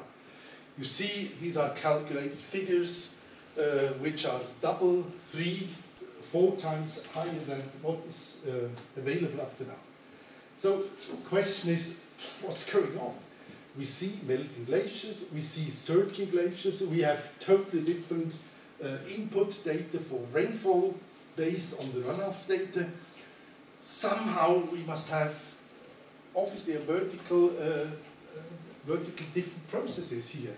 You see, these are calculated figures which are double, three, four times higher than what is available up to now. So the question is, what's going on? we see melting glaciers, we see surging glaciers, we have totally different input data for rainfall based on the runoff data. Somehow we must have obviously a vertical, vertically different processes here.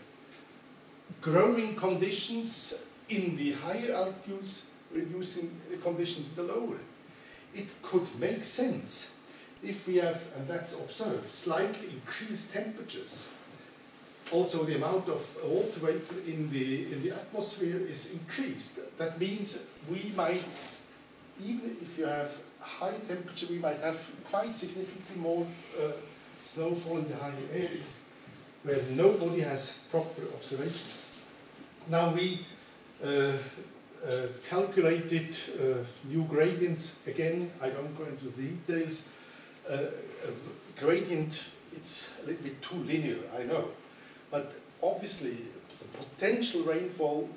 Growing conditions in the higher altitudes, reducing conditions in the lower. It could make sense if we have, and that's observed, slightly increased temperatures. Also the amount of water vapor in the atmosphere is increased. That means we might, even if you have high temperature, we might have quite significantly more snowfall in the higher areas where nobody has proper observations. Now we calculated new gradients. Again, I don't go into the details. Gradient, it's a little bit too linear, I know. But obviously, the potential rainfall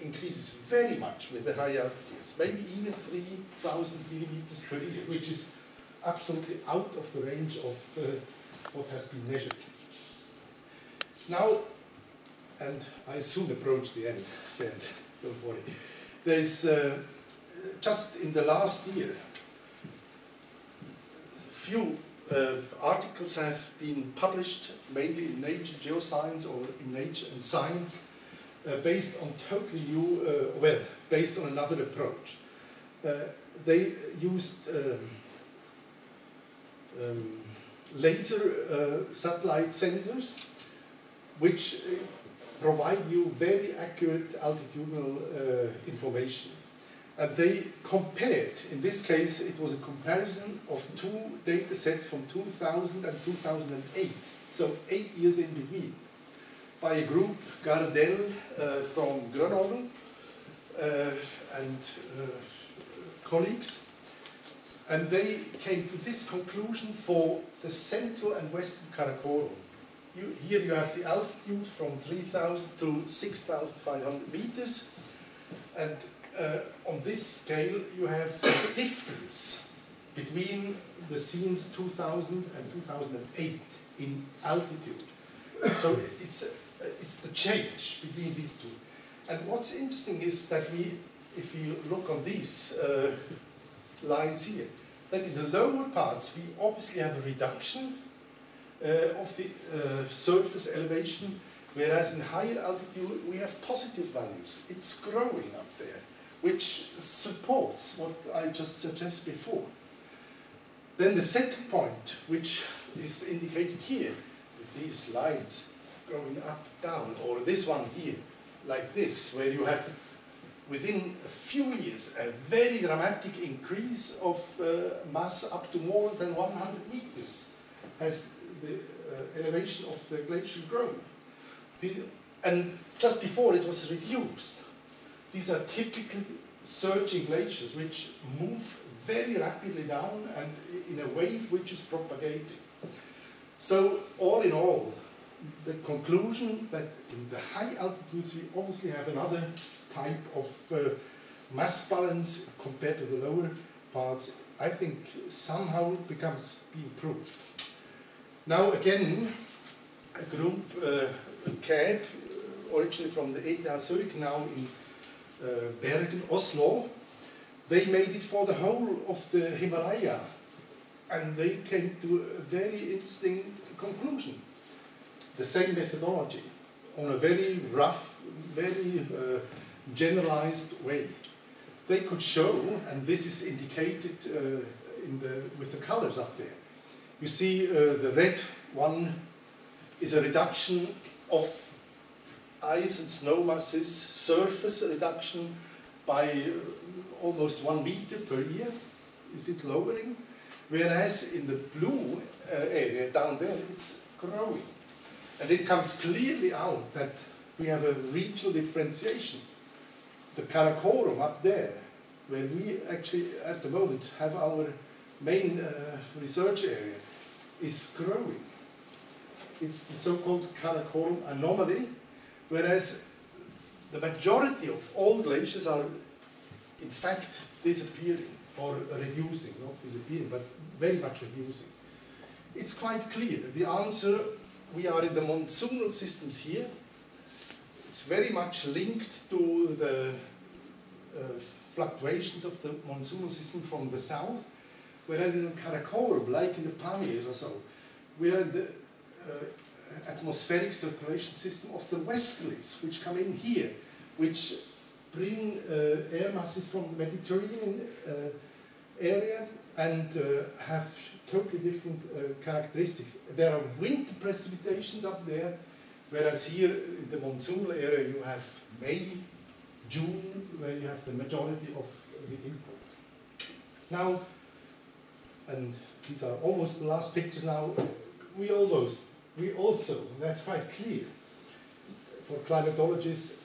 increases very much with the higher altitudes, maybe even 3,000 millimeters per year, which is absolutely out of the range of what has been measured. Now, and I soon approach the end, Bernd, don't worry. There's just in the last year, few articles have been published, mainly in Nature Geoscience or in Nature and Science, based on totally new, well, based on another approach. They used laser satellite sensors, which provide you very accurate altitudinal information. And they compared, in this case it was a comparison of two data sets from 2000 and 2008, so 8 years in between, by a group, Gardel from Grenoble and colleagues. And they came to this conclusion for the central and western Karakoram. Here you have the altitude from 3,000 to 6,500 meters. And on this scale you have the difference between the scenes 2000 and 2008 in altitude. So it's the change between these two. And what's interesting is that if you look on these lines here, that in the lower parts we obviously have a reduction of the surface elevation, whereas in higher altitude we have positive values. It's growing up there, which supports what I just suggested before. Then the second point, which is indicated here, with these lines going up, down, or this one here, like this, where you have within a few years a very dramatic increase of mass up to more than 100 meters as the elevation of the glacier grown. And just before it was reduced. These are typically surging glaciers which move very rapidly down and in a wave which is propagating. So all in all, the conclusion that in the high altitudes we obviously have another type of mass balance compared to the lower parts, I think somehow becomes improved. Now again, a group, CAB, originally from the ETH Zurich, now in Bergen, Oslo, they made it for the whole of the Himalaya, and they came to a very interesting conclusion. The same methodology, on a very rough, very generalized way. They could show, and this is indicated with the colors up there. You see the red one is a reduction of ice and snow masses, surface reduction by almost 1 meter per year, is it lowering? Whereas in the blue area down there, it's growing. And it comes clearly out that we have a regional differentiation. The Karakoram up there, where we actually at the moment have our main research area, is growing. It's the so-called Karakoram anomaly, whereas the majority of all glaciers are in fact disappearing or reducing, not disappearing, but very much reducing. It's quite clear. The answer we are in the monsoonal systems here. It's very much linked to the fluctuations of the monsoonal system from the south, whereas in Karakoram, like in the palm years or so, we are in the atmospheric circulation system of the westerlies, which come in here, which bring air masses from the Mediterranean area and have totally different characteristics. There are winter precipitations up there, whereas here in the monsoonal area you have May, June, where you have the majority of the input. Now, and these are almost the last pictures now, we also, that's quite clear, for climatologists,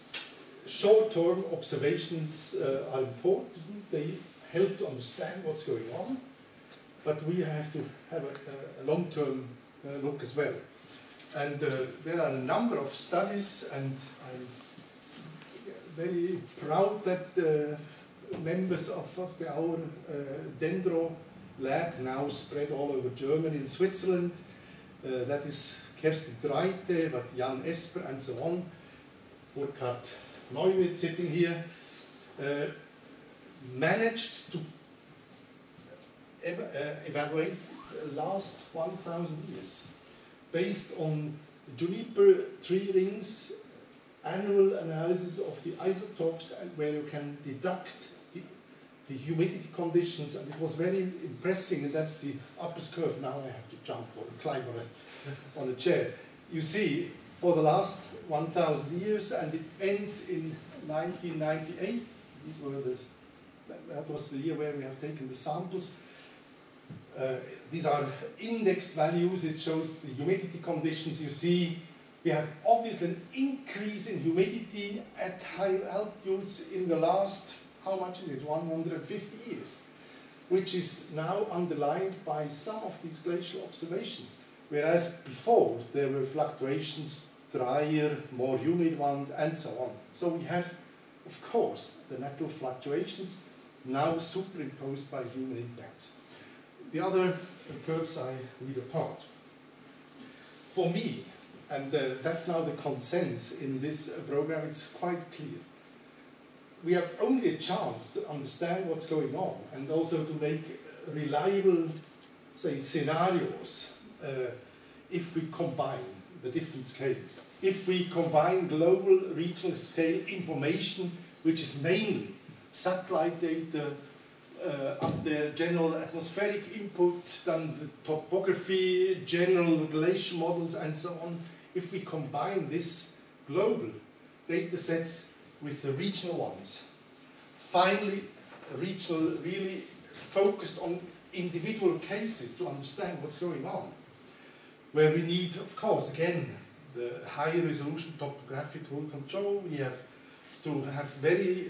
short-term observations are important. They help to understand what's going on, but we have to have a long-term look as well. And there are a number of studies, and I'm very proud that members of our Dendro lab now spread all over Germany and Switzerland. That is Kerstin Dreite, but Jan Esper and so on. Burkhard Neuwirth sitting here, managed to evaluate the last 1,000 years based on juniper tree rings, annual analysis of the isotopes, and where you can deduct the humidity conditions, and it was very impressive. And that's the upper curve. Now I have to jump or climb on a chair. You see, for the last 1,000 years, and it ends in 1998. These were the, that was the year where we have taken the samples. These are indexed values. It shows the humidity conditions. You see, we have obviously an increase in humidity at higher altitudes in the last, how much is it, 150 years, which is now underlined by some of these glacial observations, whereas before there were fluctuations, drier, more humid ones, and so on. So we have, of course, the natural fluctuations now superimposed by human impacts. The other curves I read apart. For me, and that's now the consensus in this program, it's quite clear. We have only a chance to understand what's going on and also to make reliable, say, scenarios if we combine the different scales. If we combine global, regional scale information, which is mainly satellite data, up there, general atmospheric input, then the topography, general glacier models, and so on. If we combine this global data sets with the regional ones, finally, regional really focused on individual cases to understand what's going on, where we need, of course, again, the high resolution topographic rule control. We have to have very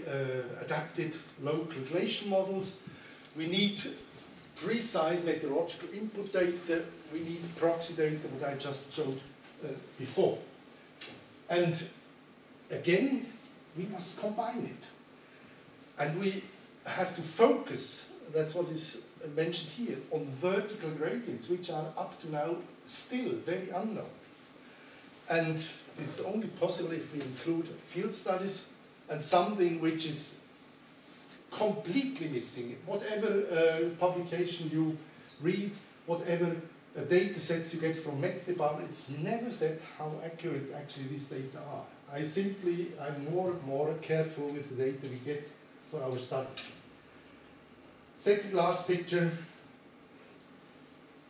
adapted local glacier models. We need precise meteorological input data. We need proxy data that I just showed before. And again, we must combine it. And we have to focus, that's what is mentioned here, on vertical gradients, which are up to now still very unknown. And this is only possible if we include field studies, and something which is completely missing. Whatever publication you read, whatever data sets you get from Met Department, it's never said how accurate actually these data are. I'm more and more careful with the data we get for our studies. Second last picture.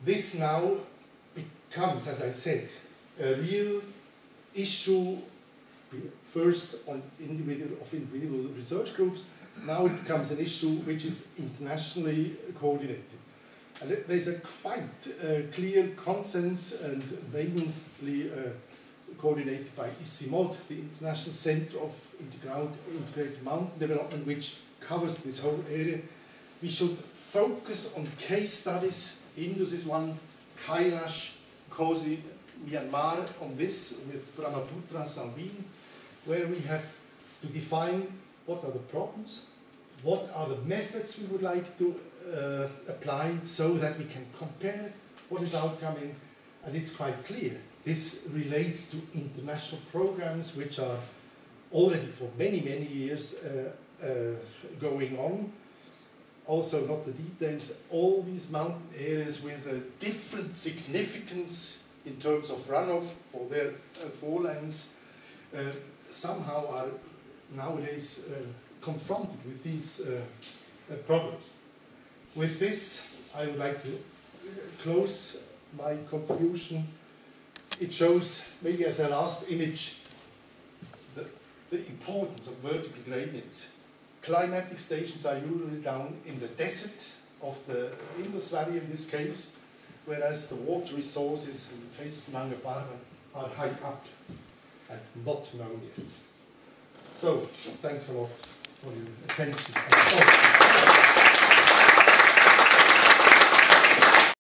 This now becomes, as I said, a real issue first on individual research groups. Now it becomes an issue which is internationally coordinated. And there's a quite clear consensus, and mainly coordinated by ICIMOD, the International Center of Integrated Mountain Development, which covers this whole area. We should focus on case studies. Indus is one, Kailash, Kosi, Myanmar on this, with Brahmaputra, Sambin, where we have to define what are the problems, what are the methods we would like to apply so that we can compare what is outcoming. And it's quite clear This relates to international programs which are already for many, many years going on. Also, not the details, all these mountain areas with a different significance in terms of runoff for their forelands somehow are nowadays confronted with these problems. With this, I would like to close my contribution. It shows, maybe as a last image, the importance of vertical gradients. Climatic stations are usually down in the desert of the Indus Valley in this case, whereas the water resources in the case of Nanga Parbat are high up and not known yet. So, thanks a lot for your attention.